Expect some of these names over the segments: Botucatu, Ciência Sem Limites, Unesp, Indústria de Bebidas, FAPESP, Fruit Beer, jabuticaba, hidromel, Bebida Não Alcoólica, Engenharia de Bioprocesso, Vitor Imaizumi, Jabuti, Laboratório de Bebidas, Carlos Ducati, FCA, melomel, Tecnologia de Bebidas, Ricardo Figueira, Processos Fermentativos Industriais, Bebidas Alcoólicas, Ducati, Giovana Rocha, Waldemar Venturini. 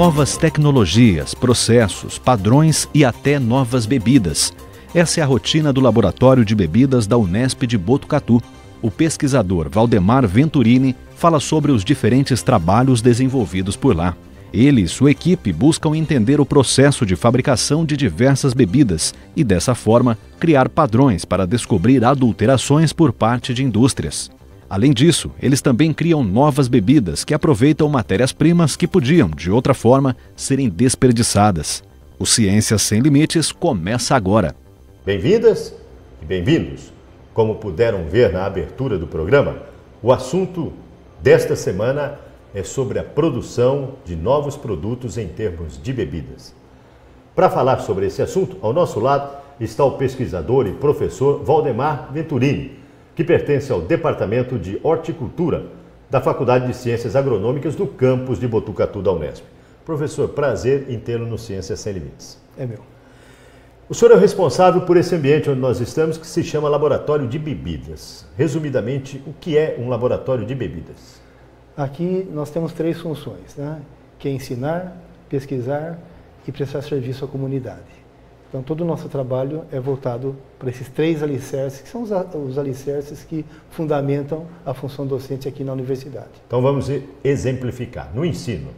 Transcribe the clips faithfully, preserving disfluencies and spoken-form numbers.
novas tecnologias, processos, padrões e até novas bebidas. Essa é a rotina do Laboratório de Bebidas da Unesp de Botucatu. O pesquisador Waldemar Venturini fala sobre os diferentes trabalhos desenvolvidos por lá. Ele e sua equipe buscam entender o processo de fabricação de diversas bebidas e, dessa forma, criar padrões para descobrir adulterações por parte de indústrias. Além disso, eles também criam novas bebidas que aproveitam matérias-primas que podiam, de outra forma, serem desperdiçadas. O Ciência Sem Limites começa agora. Bem-vindas e bem-vindos. Como puderam ver na abertura do programa, o assunto desta semana é sobre a produção de novos produtos em termos de bebidas. Para falar sobre esse assunto, ao nosso lado está o pesquisador e professor Waldemar Venturini, que pertence ao Departamento de Horticultura da Faculdade de Ciências Agronômicas do campus de Botucatu da Unesp. Professor, prazer em tê-lo no Ciência Sem Limites. É meu. O senhor é o responsável por esse ambiente onde nós estamos, que se chama Laboratório de Bebidas. Resumidamente, o que é um laboratório de bebidas? Aqui nós temos três funções, né? Que é ensinar, pesquisar e prestar serviço à comunidade. Então, todo o nosso trabalho é voltado para esses três alicerces, que são os alicerces que fundamentam a função docente aqui na universidade. Então, vamos exemplificar. No ensino?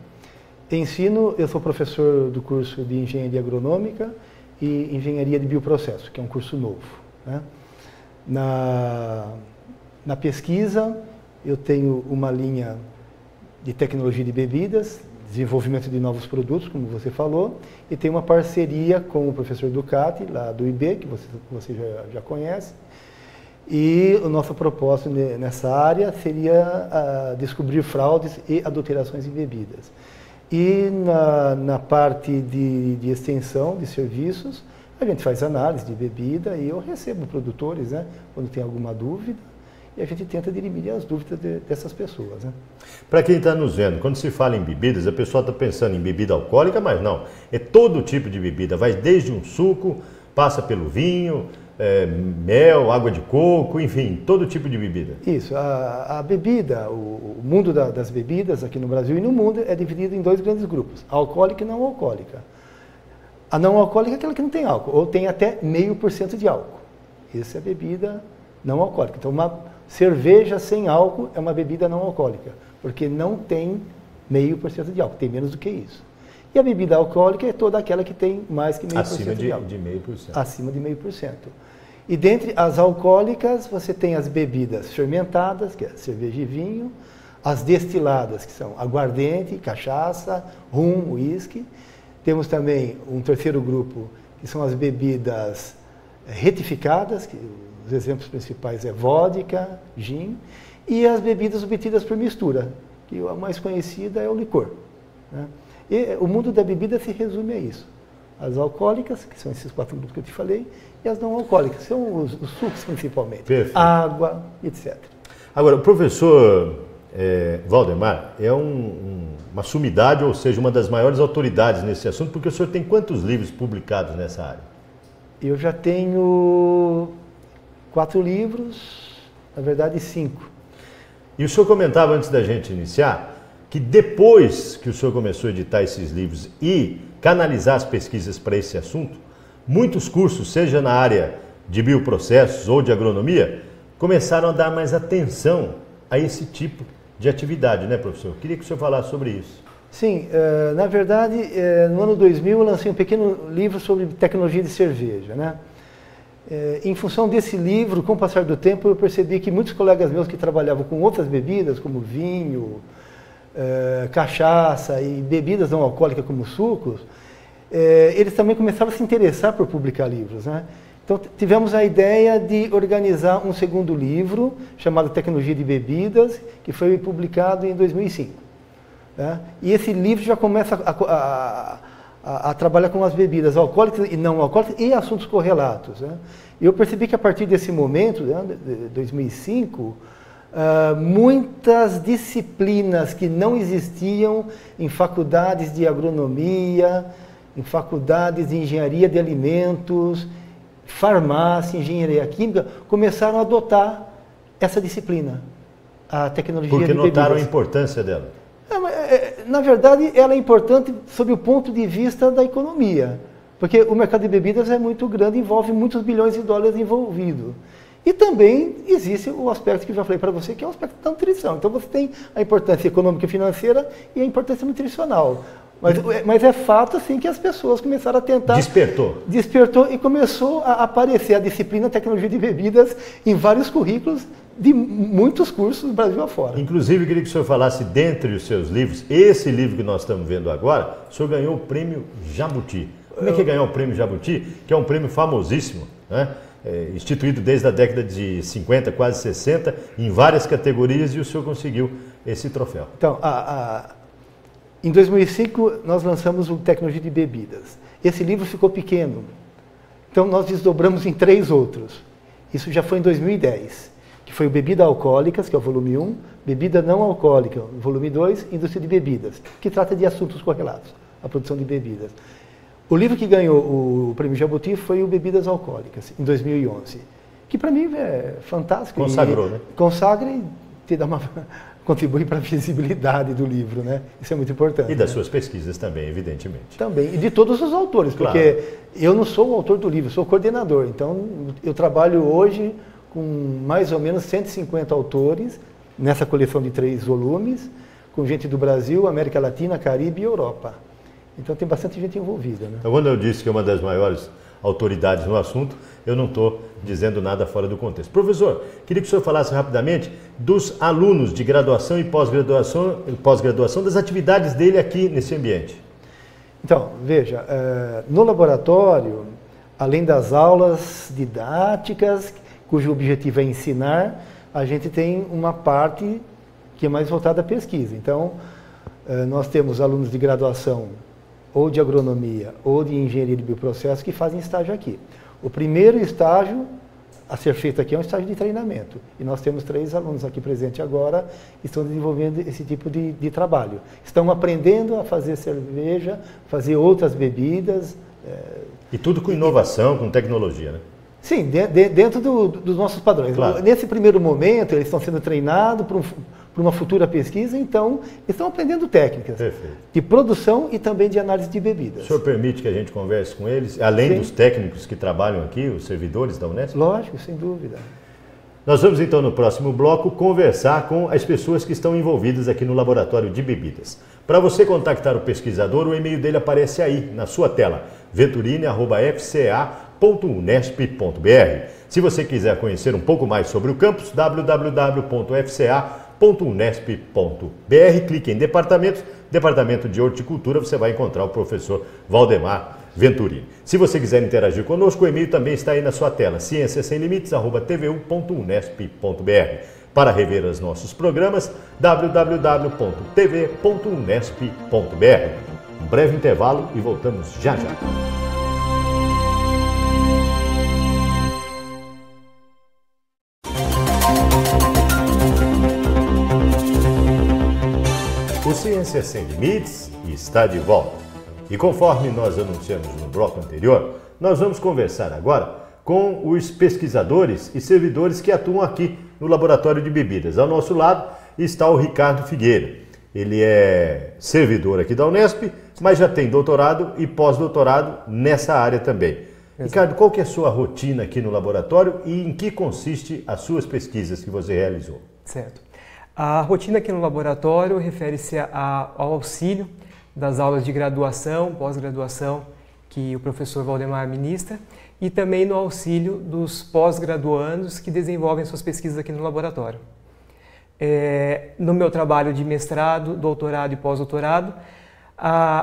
Ensino, eu sou professor do curso de Engenharia Agronômica e Engenharia de Bioprocesso, que é um curso novo, né? Na, na pesquisa, eu tenho uma linha de tecnologia de bebidas, desenvolvimento de novos produtos, como você falou, e tenho uma parceria com o professor Ducati, lá do I B, que você, você já, já conhece, e o nosso propósito nessa área seria uh, descobrir fraudes e adulterações em bebidas. E na, na parte de, de extensão de serviços, a gente faz análise de bebida e eu recebo produtores, né, quando tem alguma dúvida, e a gente tenta dirimir as dúvidas de, dessas pessoas, né? Para quem está nos vendo, quando se fala em bebidas, a pessoa está pensando em bebida alcoólica, mas não. É todo tipo de bebida, vai desde um suco, passa pelo vinho, é, mel, água de coco, enfim, todo tipo de bebida. Isso, a, a bebida, o, o mundo da, das bebidas aqui no Brasil e no mundo é dividido em dois grandes grupos, a alcoólica e não alcoólica. A não alcoólica é aquela que não tem álcool, ou tem até meio por cento de álcool. Essa é a bebida não alcoólica. Então, uma cerveja sem álcool é uma bebida não alcoólica, porque não tem meio por cento de álcool, tem menos do que isso. E a bebida alcoólica é toda aquela que tem mais que meio por cento de álcool. Acima de meio por cento. Acima de meio por cento. E dentre as alcoólicas, você tem as bebidas fermentadas, que é cerveja e vinho, as destiladas, que são aguardente, cachaça, rum, uísque. Temos também um terceiro grupo, que são as bebidas retificadas, que os exemplos principais é vodka, gin, e as bebidas obtidas por mistura, que a mais conhecida é o licor, né? E o mundo da bebida se resume a isso. As alcoólicas, que são esses quatro grupos que eu te falei, e as não alcoólicas, são os, os sucos principalmente. Perfeito. Água, etcétera. Agora, o professor é, Waldemar é um, um, uma sumidade, ou seja, uma das maiores autoridades nesse assunto, porque o senhor tem quantos livros publicados nessa área? Eu já tenho quatro livros, na verdade cinco. E o senhor comentava antes da gente iniciar que depois que o senhor começou a editar esses livros e canalizar as pesquisas para esse assunto, muitos cursos, seja na área de bioprocessos ou de agronomia, começaram a dar mais atenção a esse tipo de atividade, né, professor? Eu queria que o senhor falasse sobre isso. Sim, na verdade, no ano dois mil eu lancei um pequeno livro sobre tecnologia de cerveja, né? Em função desse livro, com o passar do tempo, eu percebi que muitos colegas meus que trabalhavam com outras bebidas, como vinho, Uh, cachaça e bebidas não alcoólicas como sucos, uh, eles também começaram a se interessar por publicar livros, né? Então tivemos a ideia de organizar um segundo livro chamado Tecnologia de Bebidas, que foi publicado em dois mil e cinco, né? E esse livro já começa a, a, a, a trabalhar com as bebidas alcoólicas e não alcoólicas e assuntos correlatos, né? E eu percebi que a partir desse momento, né, de dois mil e cinco, Uh, muitas disciplinas que não existiam em faculdades de agronomia, em faculdades de engenharia de alimentos, farmácia, engenharia química, começaram a adotar essa disciplina, a tecnologia de bebidas. Porque notaram a importância dela. É, na verdade, ela é importante sob o ponto de vista da economia, porque o mercado de bebidas é muito grande, envolve muitos bilhões de dólares envolvido. E também existe o aspecto que eu já falei para você, que é o aspecto da nutrição. Então você tem a importância econômica e financeira e a importância nutricional. Mas, mas é fato, assim, que as pessoas começaram a tentar... Despertou. Despertou e começou a aparecer a disciplina Tecnologia de Bebidas em vários currículos de muitos cursos do Brasil afora. Inclusive, eu queria que o senhor falasse, dentre os seus livros, esse livro que nós estamos vendo agora, o senhor ganhou o prêmio Jabuti. Como é que ganhou o prêmio Jabuti? Que é um prêmio famosíssimo, né? É, instituído desde a década de cinquenta, quase sessenta, em várias categorias, e o senhor conseguiu esse troféu. Então, a, a... em dois mil e cinco, nós lançamos o Tecnologia de Bebidas. Esse livro ficou pequeno, então nós desdobramos em três outros. Isso já foi em dois mil e dez, que foi o Bebida Alcoólicas, que é o volume um, Bebida Não Alcoólica, o volume dois, Indústria de Bebidas, que trata de assuntos correlatos à produção de bebidas. O livro que ganhou o prêmio Jabuti foi o Bebidas Alcoólicas, em dois mil e onze, que para mim é fantástico. Consagrou, e, né? Consagra e te dá uma... contribuir para a visibilidade do livro, né? Isso é muito importante. E das, né, suas pesquisas também, evidentemente. Também, e de todos os autores, porque claro, eu não sou o autor do livro, eu sou o coordenador. Então, eu trabalho hoje com mais ou menos cento e cinquenta autores, nessa coleção de três volumes, com gente do Brasil, América Latina, Caribe e Europa. Então, tem bastante gente envolvida, né? Então, quando eu disse que é uma das maiores autoridades no assunto, eu não estou dizendo nada fora do contexto. Professor, queria que o senhor falasse rapidamente dos alunos de graduação e pós-graduação, pós-graduação, das atividades dele aqui nesse ambiente. Então, veja, no laboratório, além das aulas didáticas, cujo objetivo é ensinar, a gente tem uma parte que é mais voltada à pesquisa. Então, nós temos alunos de graduação ou de agronomia, ou de engenharia de bioprocesso, que fazem estágio aqui. O primeiro estágio a ser feito aqui é um estágio de treinamento. E nós temos três alunos aqui presentes agora que estão desenvolvendo esse tipo de, de trabalho. Estão aprendendo a fazer cerveja, fazer outras bebidas. É... E tudo com inovação, com tecnologia, né? Sim, de, de, dentro do, dos nossos padrões. Claro. Nesse primeiro momento, eles estão sendo treinados para um... para uma futura pesquisa, então estão aprendendo técnicas. Perfeito. De produção e também de análise de bebidas. O senhor permite que a gente converse com eles, além, sim, dos técnicos que trabalham aqui, os servidores da Unesp? Lógico, sem dúvida. Nós vamos então no próximo bloco conversar com as pessoas que estão envolvidas aqui no Laboratório de Bebidas. Para você contactar o pesquisador, o e-mail dele aparece aí na sua tela, venturini arroba f c a ponto unesp ponto b r. Se você quiser conhecer um pouco mais sobre o campus, w w w ponto f c a ponto unesp ponto b r, clique em departamentos, departamento de horticultura, você vai encontrar o professor Waldemar Venturini. Se você quiser interagir conosco, o e-mail também está aí na sua tela, ciência sem limites arroba t v u ponto unesp ponto b r. Para rever os nossos programas, w w w ponto t v ponto unesp ponto b r. Um breve intervalo e voltamos já já. Ciência Sem Limites está de volta. E conforme nós anunciamos no bloco anterior, nós vamos conversar agora com os pesquisadores e servidores que atuam aqui no Laboratório de Bebidas. Ao nosso lado está o Ricardo Figueira. Ele é servidor aqui da Unesp, mas já tem doutorado e pós-doutorado nessa área também. Exato. Ricardo, qual que é a sua rotina aqui no laboratório e em que consiste as suas pesquisas que você realizou? Certo. A rotina aqui no laboratório refere-se ao auxílio das aulas de graduação, pós-graduação, que o professor Waldemar ministra, e também no auxílio dos pós-graduandos que desenvolvem suas pesquisas aqui no laboratório. É, no meu trabalho de mestrado, doutorado e pós-doutorado,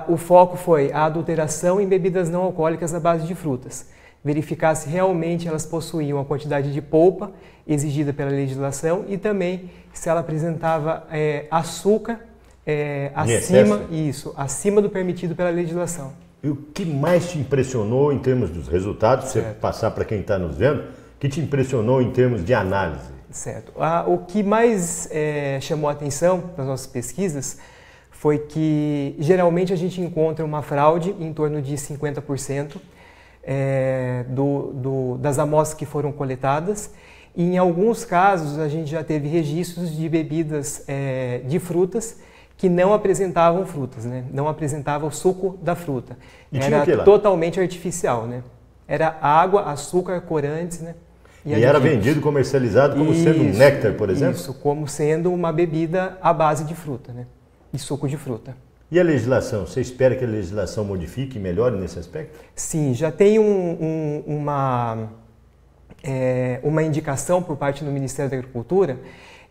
o foco foi a adulteração em bebidas não alcoólicas à base de frutas, verificar se realmente elas possuíam a quantidade de polpa exigida pela legislação e também se ela apresentava é, açúcar é, acima, isso, acima do permitido pela legislação. E o que mais te impressionou em termos dos resultados, certo, você passar para quem está nos vendo, que te impressionou em termos de análise? Certo. Ah, o que mais é, chamou a atenção nas nossas pesquisas foi que geralmente a gente encontra uma fraude em torno de cinquenta por cento. É, do, do, das amostras que foram coletadas, e em alguns casos a gente já teve registros de bebidas é, de frutas que não apresentavam frutas, né? Não apresentava o suco da fruta. E era totalmente artificial, né? Era água, açúcar, corantes, né? E, e era vendido, comercializado como isso, sendo um néctar, por exemplo? Isso, como sendo uma bebida à base de fruta, né? De suco de fruta. E a legislação? Você espera que a legislação modifique e melhore nesse aspecto? Sim, já tem um, um, uma, é, uma indicação por parte do Ministério da Agricultura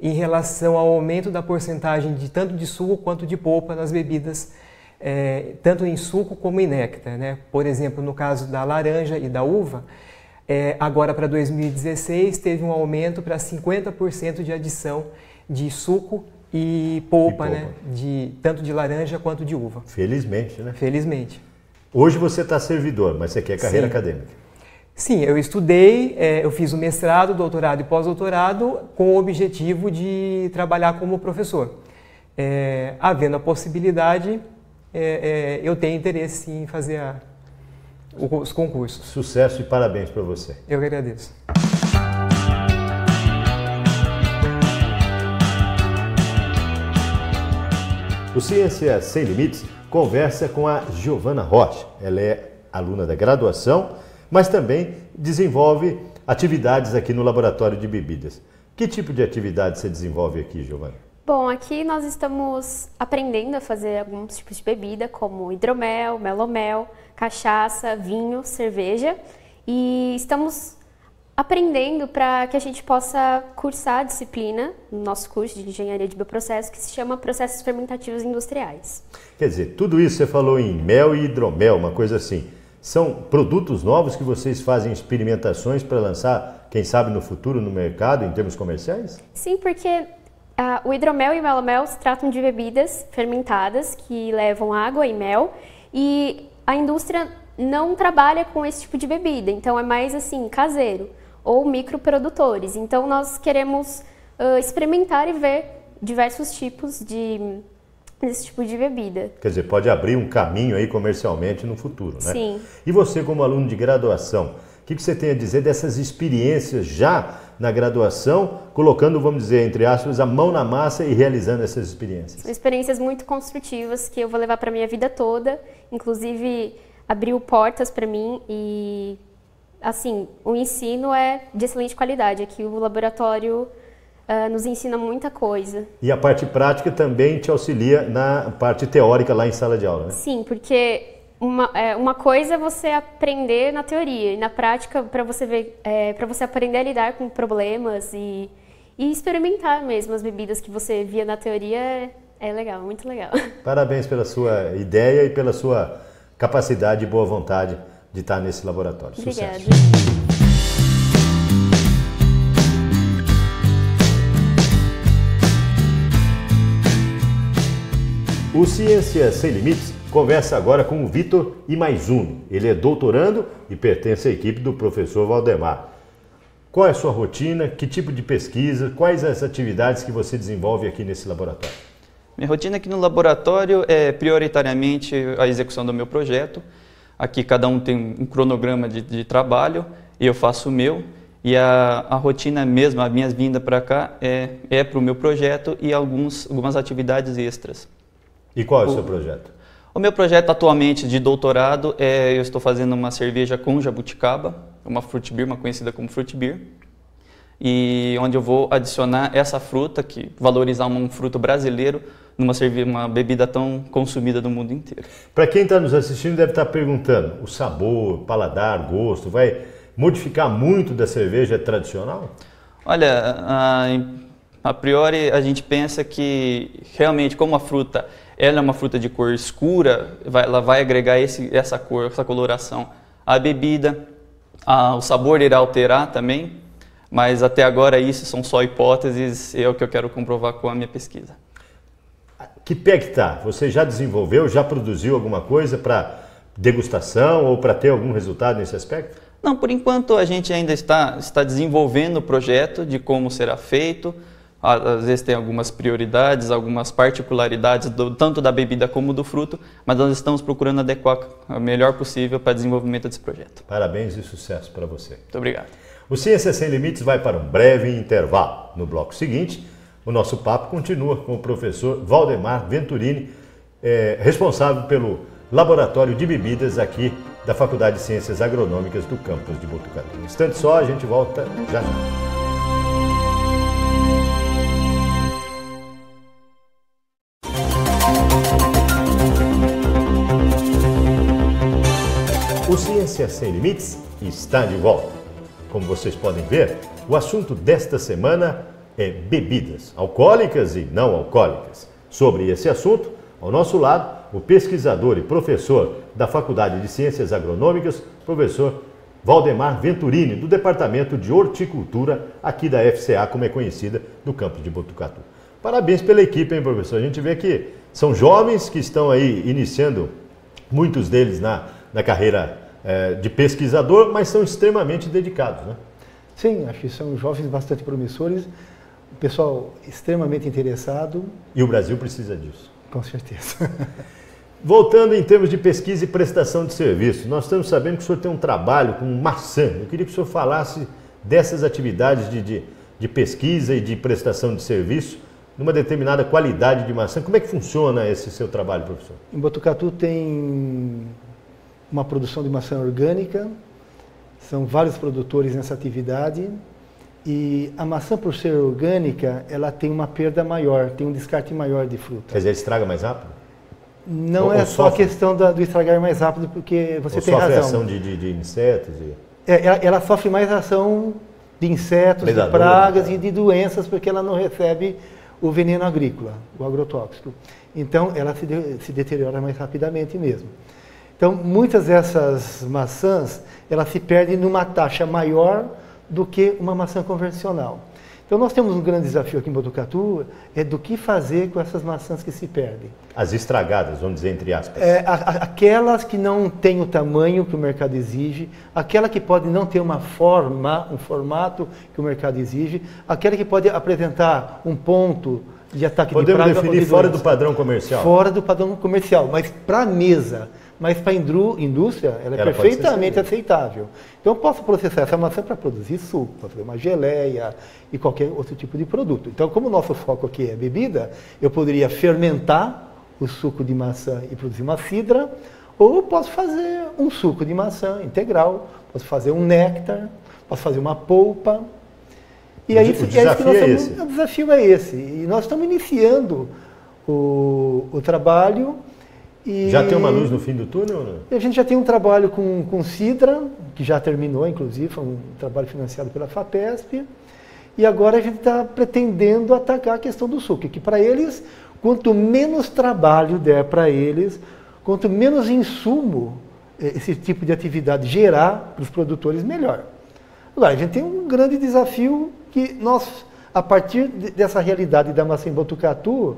em relação ao aumento da porcentagem de tanto de suco quanto de polpa nas bebidas, é, tanto em suco como em néctar, né? Por exemplo, no caso da laranja e da uva, é, agora para dois mil e dezesseis teve um aumento para cinquenta por cento de adição de suco e polpa, e polpa. Né? De, tanto de laranja quanto de uva. Felizmente, né? Felizmente. Hoje você está servidor, mas você quer carreira Sim. acadêmica. Sim, eu estudei, eu fiz o mestrado, doutorado e pós-doutorado com o objetivo de trabalhar como professor. É, havendo a possibilidade, é, é, eu tenho interesse em fazer a, os concursos. Sucesso e parabéns para você. Eu que agradeço. O Ciência Sem Limites conversa com a Giovana Rocha. Ela é aluna da graduação, mas também desenvolve atividades aqui no Laboratório de Bebidas. Que tipo de atividade você desenvolve aqui, Giovana? Bom, aqui nós estamos aprendendo a fazer alguns tipos de bebida, como hidromel, melomel, cachaça, vinho, cerveja. E estamos aprendendo para que a gente possa cursar a disciplina no nosso curso de Engenharia de Bioprocesso, que se chama Processos Fermentativos Industriais. Quer dizer, tudo isso você falou em mel e hidromel, uma coisa assim. São produtos novos que vocês fazem experimentações para lançar, quem sabe, no futuro, no mercado, em termos comerciais? Sim, porque ah, o hidromel e o melomel se tratam de bebidas fermentadas que levam água e mel, e a indústria não trabalha com esse tipo de bebida, então é mais assim, caseiro ou microprodutores. Então nós queremos ah, experimentar e ver diversos tipos de... esse tipo de bebida. Quer dizer, pode abrir um caminho aí comercialmente no futuro, né? Sim. E você, como aluno de graduação, o que, que você tem a dizer dessas experiências já na graduação, colocando, vamos dizer, entre aspas, a mão na massa e realizando essas experiências? São experiências muito construtivas que eu vou levar para a minha vida toda, inclusive abriu portas para mim e, assim, o ensino é de excelente qualidade. Aqui o laboratório... Uh, nos ensina muita coisa. E a parte prática também te auxilia na parte teórica lá em sala de aula, né? Sim, porque uma, é, uma coisa é você aprender na teoria e na prática para você ver, é, para você aprender a lidar com problemas e, e experimentar mesmo as bebidas que você via na teoria é, é legal, muito legal. Parabéns pela sua ideia e pela sua capacidade e boa vontade de estar nesse laboratório. Obrigada. Sucesso. O Ciência Sem Limites conversa agora com o Vitor Imaizumi. Ele é doutorando e pertence à equipe do professor Waldemar. Qual é a sua rotina? Que tipo de pesquisa? Quais as atividades que você desenvolve aqui nesse laboratório? Minha rotina aqui no laboratório é prioritariamente a execução do meu projeto. Aqui cada um tem um cronograma de, de trabalho e eu faço o meu. E a, a rotina mesmo, a minha vinda para cá é, é para o meu projeto e alguns, algumas atividades extras. E qual é o, o seu projeto? O meu projeto atualmente de doutorado é eu estou fazendo uma cerveja com jabuticaba, uma Fruit Beer, uma conhecida como Fruit Beer, e onde eu vou adicionar essa fruta, que valorizar um fruto brasileiro numa cerveja, uma bebida tão consumida do mundo inteiro. Para quem está nos assistindo deve estar perguntando, o sabor, paladar, gosto, vai modificar muito da cerveja tradicional? Olha, a, a priori a gente pensa que realmente como a fruta ela é uma fruta de cor escura, vai, ela vai agregar esse, essa cor, essa coloração à bebida, a, o sabor irá alterar também, mas até agora isso são só hipóteses, é o que eu quero comprovar com a minha pesquisa. Que pé que está? Você já desenvolveu, já produziu alguma coisa para degustação ou para ter algum resultado nesse aspecto? Não, por enquanto a gente ainda está, está desenvolvendo o projeto de como será feito. Às vezes tem algumas prioridades, algumas particularidades, do, tanto da bebida como do fruto, mas nós estamos procurando adequar o melhor possível para o desenvolvimento desse projeto. Parabéns e sucesso para você. Muito obrigado. O Ciência Sem Limites vai para um breve intervalo. No bloco seguinte, O nosso papo continua com o professor Waldemar Venturini, é, responsável pelo Laboratório de Bebidas aqui da Faculdade de Ciências Agronômicas do campus de Botucatu. Um instante só, a gente volta já já. O Ciência Sem Limites está de volta. Como vocês podem ver, o assunto desta semana é bebidas alcoólicas e não alcoólicas. Sobre esse assunto, ao nosso lado, o pesquisador e professor da Faculdade de Ciências Agronômicas, professor Waldemar Venturini, do Departamento de Horticultura, aqui da F C A, como é conhecida, do campus de Botucatu. Parabéns pela equipe, hein, professor? A gente vê que são jovens que estão aí iniciando, muitos deles na... na carreira eh, de pesquisador, mas são extremamente dedicados, né? Sim, acho que são jovens bastante promissores, o pessoal extremamente interessado. E o Brasil precisa disso. Com certeza. Voltando em termos de pesquisa e prestação de serviço, nós estamos sabendo que o senhor tem um trabalho com maçã. Eu queria que o senhor falasse dessas atividades de, de, de pesquisa e de prestação de serviço numa determinada qualidade de maçã. Como é que funciona esse seu trabalho, professor? Em Botucatu tem uma produção de maçã orgânica, são vários produtores nessa atividade, e a maçã, por ser orgânica, ela tem uma perda maior, tem um descarte maior de fruta. Quer dizer, estraga mais rápido? Não ou, é ou só sofre? A questão da, do estragar mais rápido, porque você ou tem razão. Ela sofre ação de, de, de insetos? E... É, ela, ela sofre mais ação de insetos, predador, de pragas, né? E de doenças, porque ela não recebe o veneno agrícola, o agrotóxico. Então, ela se, de, se deteriora mais rapidamente mesmo. Então, muitas dessas maçãs, elas se perdem numa taxa maior do que uma maçã convencional. Então, nós temos um grande desafio aqui em Botucatu, é do que fazer com essas maçãs que se perdem. As estragadas, vamos dizer, entre aspas. É, a, a, aquelas que não têm o tamanho que o mercado exige, aquela que pode não ter uma forma, um formato que o mercado exige, aquela que pode apresentar um ponto de ataque de praga. Podemos definir fora do padrão comercial. Fora do padrão comercial, mas para a mesa... Mas para a indústria, ela é ela perfeitamente aceitável. Então, eu posso processar essa maçã para produzir suco, para fazer uma geleia e qualquer outro tipo de produto. Então, como o nosso foco aqui é bebida, eu poderia fermentar o suco de maçã e produzir uma cidra, ou eu posso fazer um suco de maçã integral, posso fazer um néctar, posso fazer uma polpa. E aí, o desafio é esse. O desafio é esse. E nós estamos iniciando o, o trabalho... E já tem uma luz no fim do túnel? Não? A gente já tem um trabalho com, com Sidra, que já terminou, inclusive, foi um trabalho financiado pela FAPESP. E agora a gente está pretendendo atacar a questão do suco, que para eles, quanto menos trabalho der para eles, quanto menos insumo esse tipo de atividade gerar para os produtores, melhor. Agora, a gente tem um grande desafio que nós, a partir dessa realidade da maçã em Botucatu,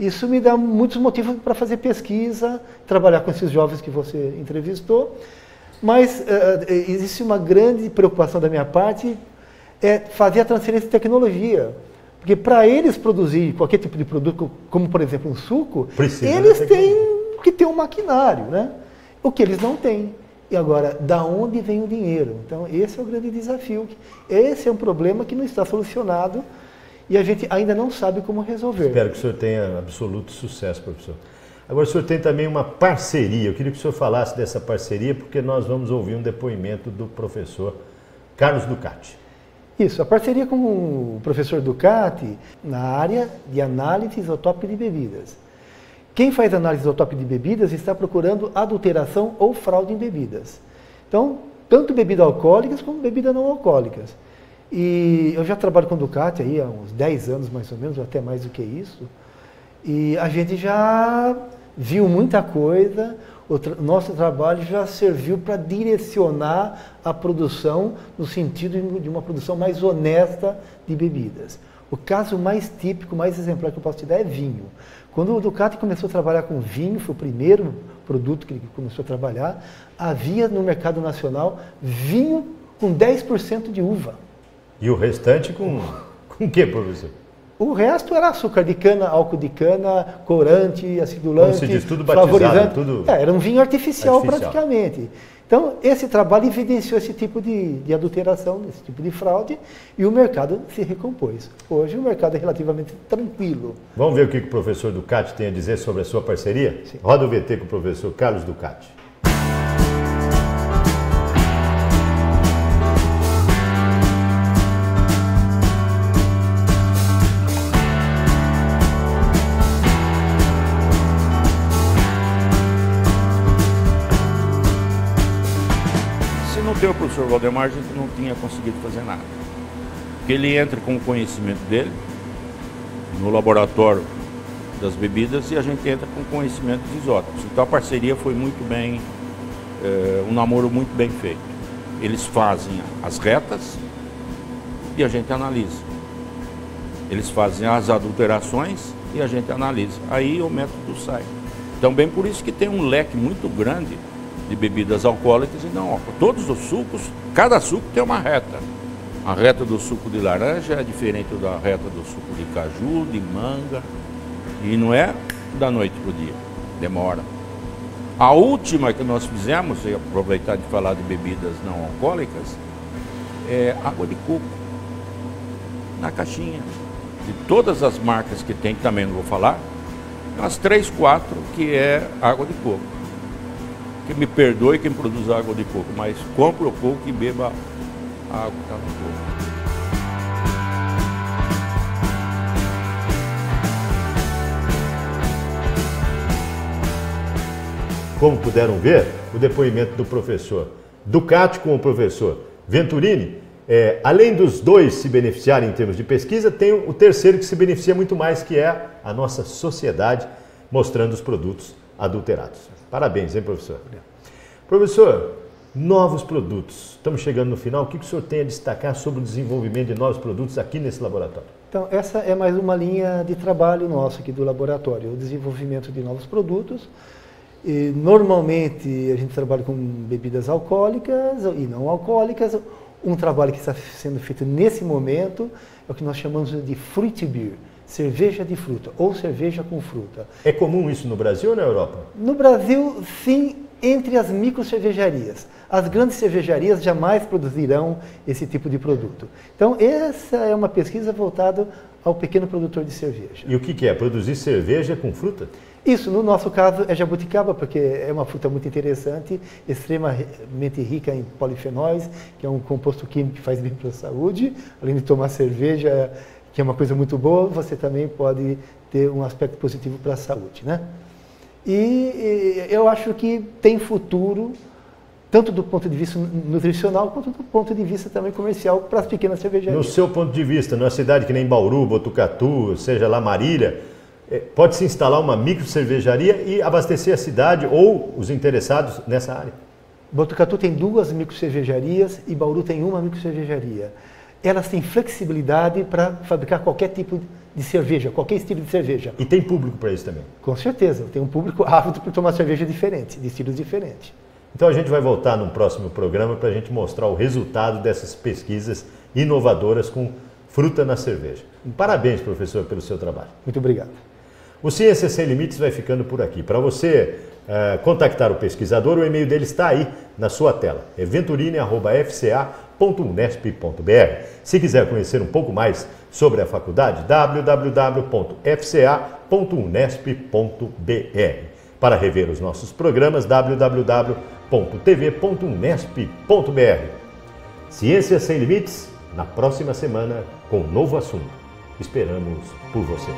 isso me dá muitos motivos para fazer pesquisa, trabalhar com esses jovens que você entrevistou. Mas uh, existe uma grande preocupação da minha parte, é fazer a transferência de tecnologia. Porque para eles produzir qualquer tipo de produto, como por exemplo um suco, precisa eles têm que ter um maquinário, né? O que eles não têm. E agora, da onde vem o dinheiro? Então esse é o grande desafio. Esse é um problema que não está solucionado. E a gente ainda não sabe como resolver. Espero que o senhor tenha absoluto sucesso, professor. Agora, o senhor tem também uma parceria. Eu queria que o senhor falasse dessa parceria, porque nós vamos ouvir um depoimento do professor Carlos Ducati. Isso, a parceria com o professor Ducati na área de análise isotópica de bebidas. Quem faz análise isotópica de bebidas está procurando adulteração ou fraude em bebidas. Então, tanto bebidas alcoólicas como bebidas não alcoólicas. E eu já trabalho com Ducati aí há uns dez anos mais ou menos, até mais do que isso. E a gente já viu muita coisa, o tra nosso trabalho já serviu para direcionar a produção no sentido de uma produção mais honesta de bebidas. O caso mais típico, mais exemplar que eu posso te dar é vinho. Quando o Ducati começou a trabalhar com vinho, foi o primeiro produto que ele começou a trabalhar, havia no mercado nacional vinho com dez por cento de uva. E o restante com o que, professor? O resto era açúcar de cana, álcool de cana, corante, acidulante, como se diz, tudo batizado, tudo... É, era um vinho artificial, artificial praticamente. Então, esse trabalho evidenciou esse tipo de, de adulteração, esse tipo de fraude, e o mercado se recompôs. Hoje o mercado é relativamente tranquilo. Vamos ver o que o professor Ducati tem a dizer sobre a sua parceria? Sim. Roda o V T com o professor Carlos Ducati. Eu, professor Waldemar, a gente não tinha conseguido fazer nada. Porque ele entra com o conhecimento dele no laboratório das bebidas e a gente entra com o conhecimento dos isótopos. Então a parceria foi muito bem, é, um namoro muito bem feito. Eles fazem as retas e a gente analisa. Eles fazem as adulterações e a gente analisa. Aí o método sai. Então, bem por isso que tem um leque muito grande de bebidas alcoólicas e não alcoólicas. Todos os sucos, cada suco tem uma reta. A reta do suco de laranja é diferente da reta do suco de caju, de manga, e não é da noite para o dia, demora. A última que nós fizemos, e aproveitar de falar de bebidas não alcoólicas, é água de coco, na caixinha. De todas as marcas que tem, também não vou falar, as três, quatro que é água de coco. Que me perdoe quem produz água de coco, mas compre o coco e beba a água de coco. Como puderam ver, o depoimento do professor Ducati com o professor Venturini, é, além dos dois se beneficiarem em termos de pesquisa, tem o terceiro que se beneficia muito mais, que é a nossa sociedade mostrando os produtos adulterados. Parabéns, hein, professor? Obrigado. Professor, novos produtos. Estamos chegando no final. O que o senhor tem a destacar sobre o desenvolvimento de novos produtos aqui nesse laboratório? Então, essa é mais uma linha de trabalho nosso aqui do laboratório, o desenvolvimento de novos produtos. E, normalmente, a gente trabalha com bebidas alcoólicas e não alcoólicas. Um trabalho que está sendo feito nesse momento é o que nós chamamos de Fruit Beer. Cerveja de fruta ou cerveja com fruta. É comum isso no Brasil ou na Europa? No Brasil, sim, entre as micro cervejarias. As grandes cervejarias jamais produzirão esse tipo de produto. Então, essa é uma pesquisa voltada ao pequeno produtor de cerveja. E o que que é? Produzir cerveja com fruta? Isso, no nosso caso, é jabuticaba, porque é uma fruta muito interessante, extremamente rica em polifenóis, que é um composto químico que faz bem para a saúde. Além de tomar cerveja, que é uma coisa muito boa, você também pode ter um aspecto positivo para a saúde, né? E eu acho que tem futuro, tanto do ponto de vista nutricional, quanto do ponto de vista também comercial, para as pequenas cervejarias. No seu ponto de vista, numa cidade que nem Bauru, Botucatu, seja lá Marília, pode-se instalar uma micro cervejaria e abastecer a cidade ou os interessados nessa área? Botucatu tem duas micro cervejarias e Bauru tem uma micro cervejaria. Elas têm flexibilidade para fabricar qualquer tipo de cerveja, qualquer estilo de cerveja. E tem público para isso também? Com certeza, tem um público ávido por tomar cerveja diferente, de estilos diferentes. Então a gente vai voltar num próximo programa para a gente mostrar o resultado dessas pesquisas inovadoras com fruta na cerveja. Parabéns, professor, pelo seu trabalho. Muito obrigado. O Ciência Sem Limites vai ficando por aqui. Para você uh, contactar o pesquisador, o e-mail dele está aí na sua tela, é venturini arroba f c a ponto unesp ponto b r. Se quiser conhecer um pouco mais sobre a faculdade, w w w ponto f c a ponto unesp ponto b r. Para rever os nossos programas, w w w ponto t v ponto unesp ponto b r. Ciência Sem Limites, na próxima semana, com um novo assunto. Esperamos por você.